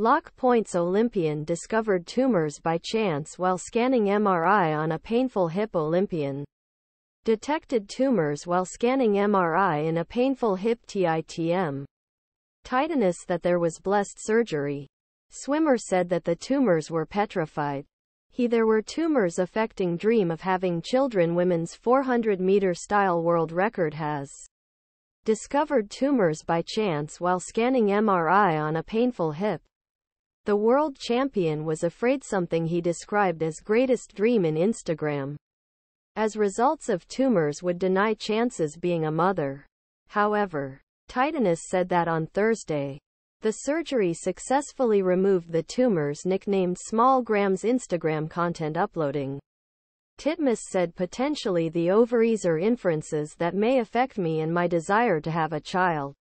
Lock Point's Olympian discovered tumors by chance while scanning MRI on a painful hip. Olympian detected tumors while scanning MRI in a painful hip. TITM Titanus that there was blessed surgery. Swimmer said that the tumors were petrified. He there were tumors affecting dream of having children. Women's 400-meter style world record has discovered tumors by chance while scanning MRI on a painful hip. The world champion was afraid something he described as greatest dream in Instagram, as results of tumors would deny chances being a mother. However, Titanus said that on Thursday, the surgery successfully removed the tumors nicknamed Small Gram's Instagram content uploading. Titmus said potentially the ovaries are inferences that may affect me and my desire to have a child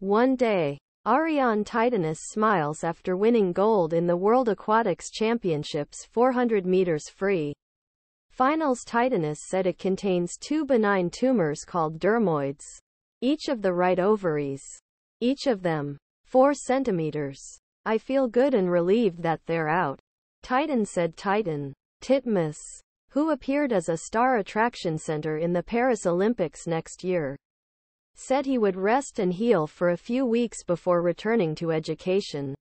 one day. Ariarne Titmus smiles after winning gold in the World Aquatics Championships 400 meters free finals. Titmus said it contains two benign tumors called dermoids, each of the right ovaries, each of them 4 centimeters. I feel good and relieved that they're out. Titan said Titmus, who appeared as a star attraction center in the Paris Olympics next year, said he would rest and heal for a few weeks before returning to education.